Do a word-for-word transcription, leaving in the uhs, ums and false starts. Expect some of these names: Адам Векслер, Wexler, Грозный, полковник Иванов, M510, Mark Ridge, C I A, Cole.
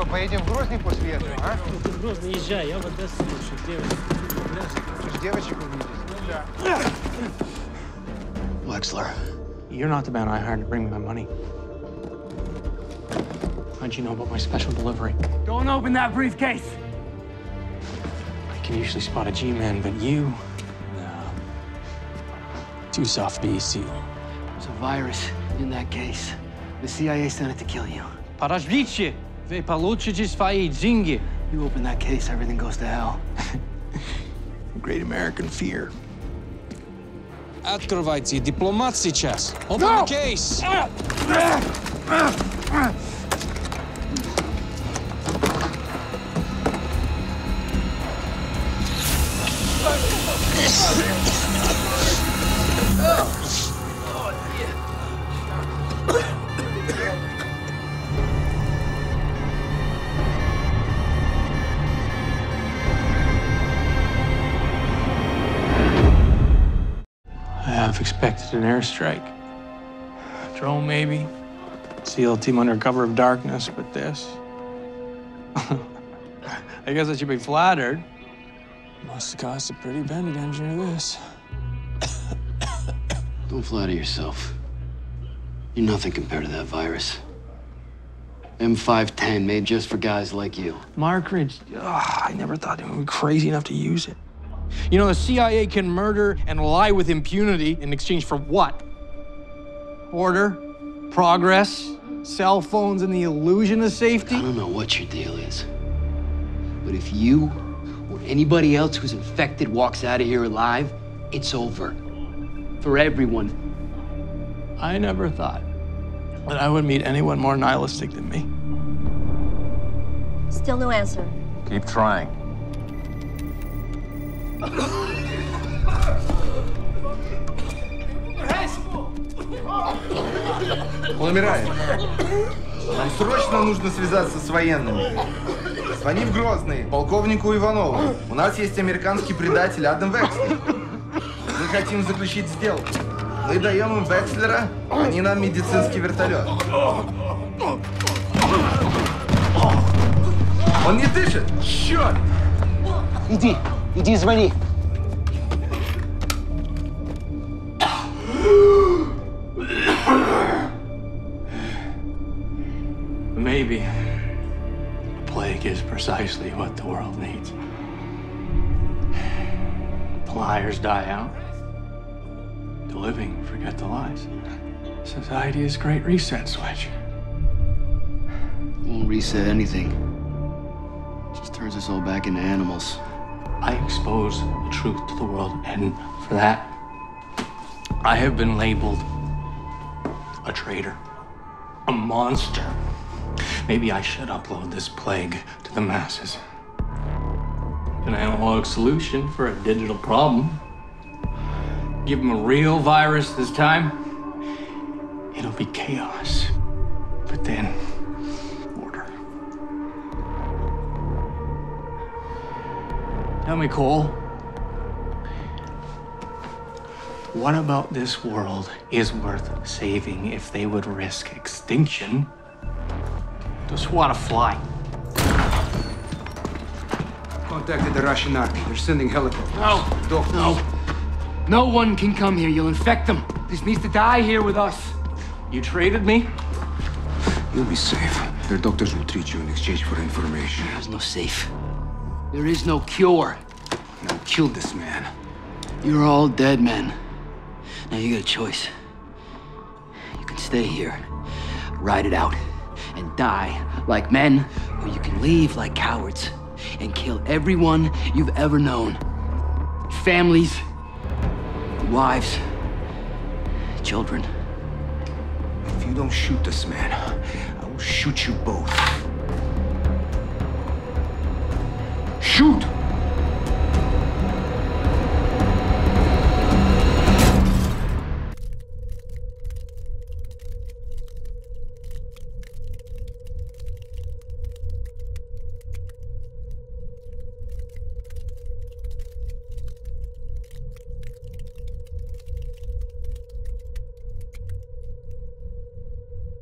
что, поедем в Грозный после этого, а? Ну ты в Грозный езжай, я вот это слушаю, девочек. Хочешь девочек увидеть? Да. Wexler, you're not the man I hired to bring me my money. How'd you know about my special delivery? Don't open that briefcase! I can usually spot a G-man, but you... No. Too soft to be seen. There's a virus in that case. The C I A sent it to kill you. Подождите! Вы получите свои деньги. You open that case, everything goes to hell. Great American fear. Открывайте дипломат сейчас. Open no! the case! I've expected an airstrike. A drone, maybe. SEAL team under cover of darkness, but this. I guess I should be flattered. Must have cost a pretty penny to engineer this. Don't flatter yourself. You're nothing compared to that virus. M five ten made just for guys like you. Mark Ridge, oh, I never thought he would be crazy enough to use it. You know, the C I A can murder and lie with impunity in exchange for what? Order, progress, cell phones, and the illusion of safety? I don't know what your deal is, but if you or anybody else who's infected walks out of here alive, it's over. For everyone. I never thought that I would meet anyone more nihilistic than me. Still no answer. Keep trying. Он умирает. Нам срочно нужно связаться с военными. Звони в Грозный, полковнику Иванову. У нас есть американский предатель Адам Векслер. Мы хотим заключить сделку. Мы даем им Векслера, они нам медицинский вертолет. Он не дышит! Черт! Иди! Иди, звони. Maybe the plague is precisely what the world needs. The liars die out. The living forget the lies. Society is a great reset switch. It won't reset anything. It just turns us all back into animals. I expose the truth to the world, and for that, I have been labeled a traitor, a monster. Maybe I should upload this plague to the masses. An analog solution for a digital problem. Give them a real virus this time, it'll be chaos. But then, tell me, Cole, what about this world is worth saving if they would risk extinction to swat a fly? Contacted the Russian army. They're sending helicopters. No, Doctors. no. No one can come here. You'll infect them. This needs to die here with us. You traded me? You'll be safe. Their doctors will treat you in exchange for information. There's no safe. There is no cure. Now kill this man. You're all dead men. Now you got a choice. You can stay here, ride it out, and die like men, or you can leave like cowards and kill everyone you've ever known. Families, wives, children. If you don't shoot this man, I will shoot you both. Shoot!